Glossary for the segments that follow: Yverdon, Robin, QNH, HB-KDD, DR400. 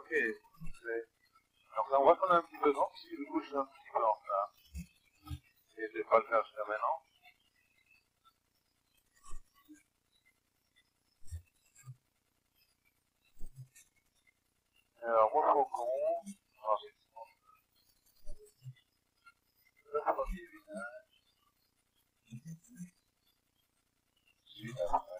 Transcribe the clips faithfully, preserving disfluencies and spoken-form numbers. ok. Donc là, on va qu'on a un petit peu d'encre, si je bouge un petit peu en là. Et je ne vais pas le faire jusqu'à maintenant. Alors, moi, faut qu'on... Alors, j'ai dit non. Je vais faire un petit vinaigre. J'ai eu un vinaigre.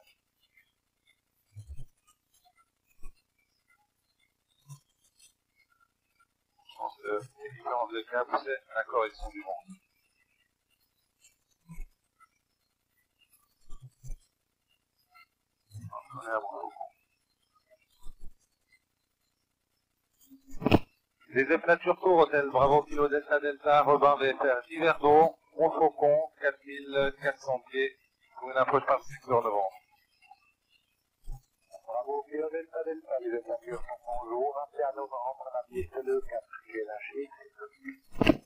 Les différences de cap, c'est la correction du monde. On est à bravo. Les F-Nature Tour, Hôtel Bravo Kilo Delta Delta, Robin D R quatre cents Yverdon, Gros Faucon, quatre mille quatre cents pieds, pour une approche par secteur devant. Bravo Kilo Delta Delta, les F-Nature Tour, bonjour, vingt et un novembre, la piste de cap.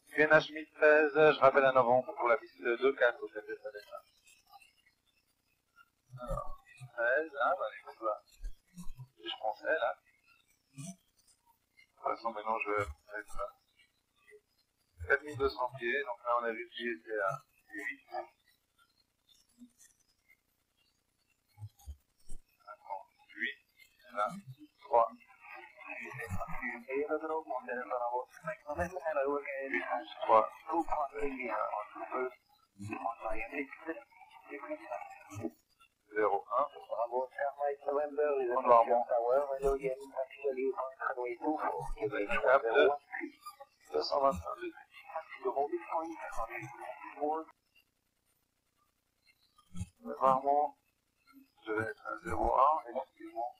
Q N H mille treize, je rappelle à novembre pour la piste deux quatre au chef de sa défense. Alors, mille treize, ah bah écoute là, je pensais là. De toute façon maintenant je vais mettre là. quatre mille deux cents pieds, donc là on a vu que j'étais à huit. Attends, huit, là, trois. Vraiment, je vais être à zéro un, effectivement.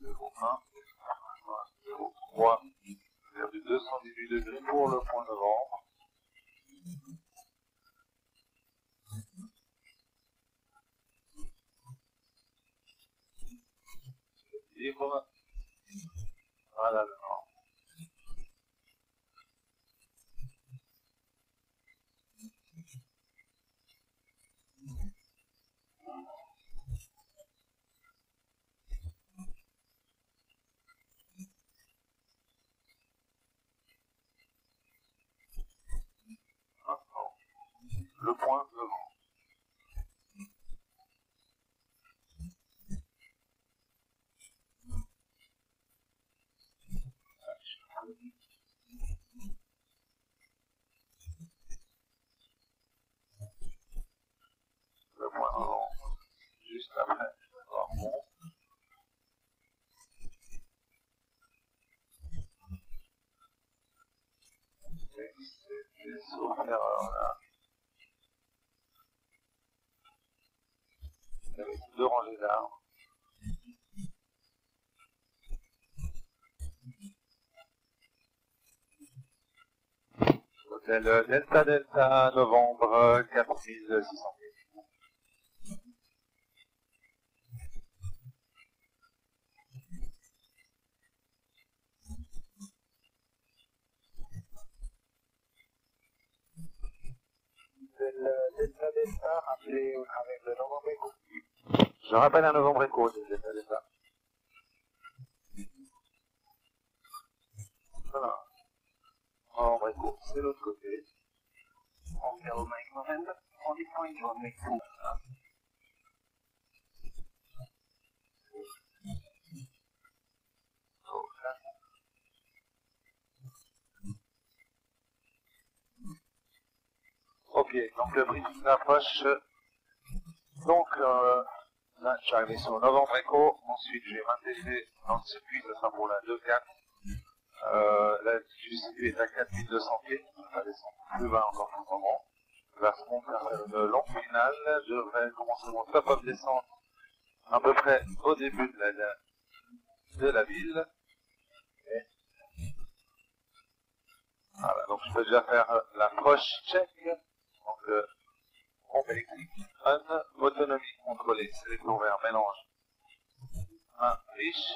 zéro un, zéro trois, zéro deux cent dix-huit degrés pour le point novembre. Libre. Voilà le vent. Le point devant. Le point devant. Juste après, je vais voir mon. C'est sauf erreur là. Avec deux rangées d'arbres. Hôtel Delta Delta, novembre, quatre mille six cents. Hôtel Delta Delta, appelé au travers de novembre écoute. Je rappelle à novembre écho, c'est ça. Voilà. Novembre écho, c'est l'autre côté. On fait au maïs novembre, on dit point de maïs. Ok, donc le bris s'approche. Donc, euh, là, je suis arrivé sur novembre écho, ensuite j'ai vingt T C dans le circuit, ça sera pour la deux quatre. Euh, la circuit est à quatre mille deux cents pieds, on va descendre plus bas encore plus moment. Là, ce qu'on fait le l'enfouinage, je vais commencer mon top-up descente à peu près au début de la, de la ville. Et voilà, donc je peux déjà faire l'approche check. Donc, euh, pompe électrique, un, autonomie contrôlée, c'est les courbes verts, mélange, un, riche,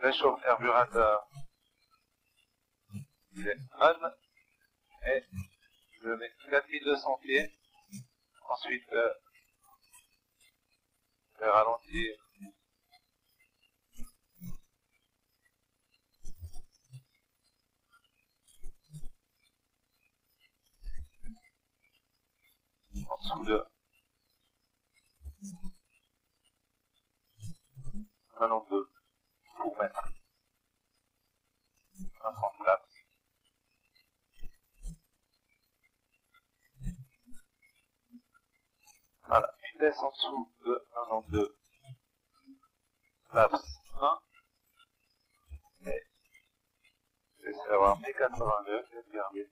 réchauffe carburateur, il est un, et je mets quatre mille deux cents pieds, ensuite, euh, vais ralentir. En dessous de... vingt-deux pour mettre vingt-quatre. Voilà, vitesse en dessous de vingt-deux, laps un, et j'essaie d'avoir mes quatre-vingt-neuf, je vais regarder.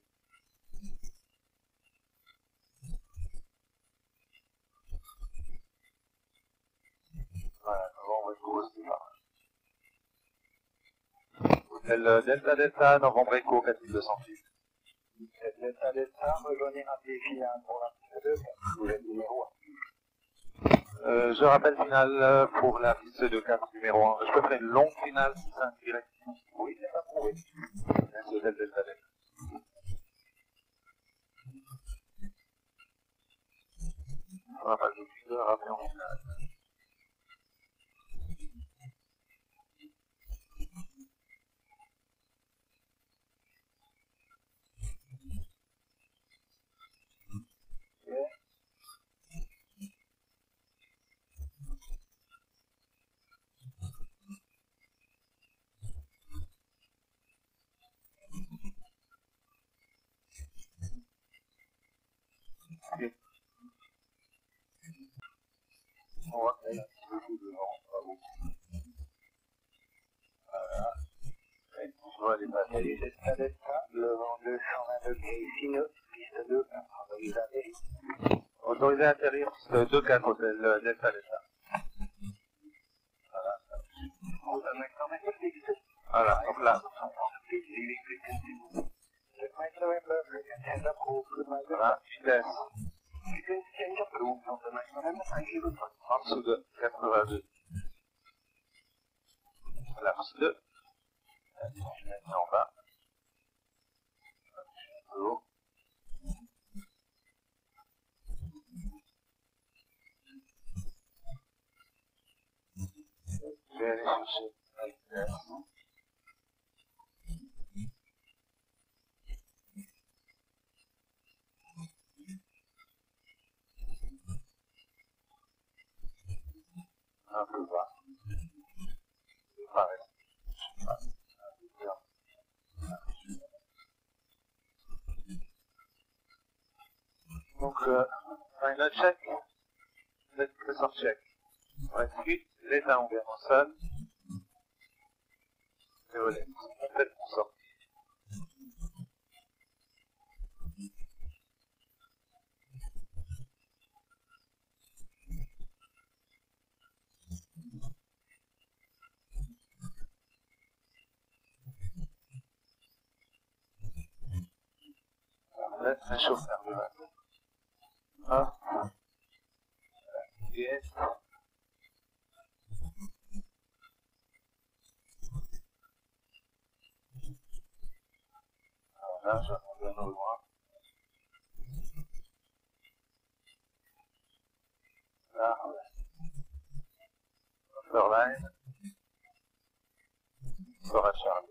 Voilà, novembre éco, c'est pareil. Hôtel Delta Delta, novembre éco, quatre mille deux cent six. Hôtel Delta Delta, rejoignez un défi un pour la piste deux, vous êtes numéro un. Euh, je rappelle finale pour la piste de quatre, numéro un. Je peux faire une longue finale, si c'est un direct. Oui, c'est pas prouvé. C'est Hôtel Delta Delta. On n'a pas le plus de rappeler en finale. On voit qu'il y a beaucoup de gens, pas beaucoup. Voilà. Et on va les passer. Delta Delta, le vent de cent vingt degrés, sinus, piste deux, autorisé à atterrir. Autorisé à atterrir, piste deux quatre, hôtel Delta Delta. Voilà. On va mettre en mettre le piste. Voilà, donc là. Voilà, vitesse. En dessous de quatre-vingt-deux. Laps deux. Je mets ça en bas. Un peu haut. Je vais aller chercher la vitesse. Un peu bas. Pareil. Donc, euh, final check. Let's press check. Ensuite, les talons bien en sol. Et voilà, complètement sorti. Très chaud, ça me va. Ah. Yes. Alors là, je reviens au droit. Là, Overline. Encore à Charlie.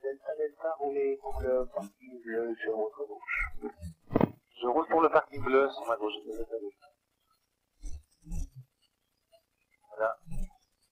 Delta Delta, roulez pour le parking bleu sur votre gauche. Je roule pour le parking bleu sur ma gauche. Voilà.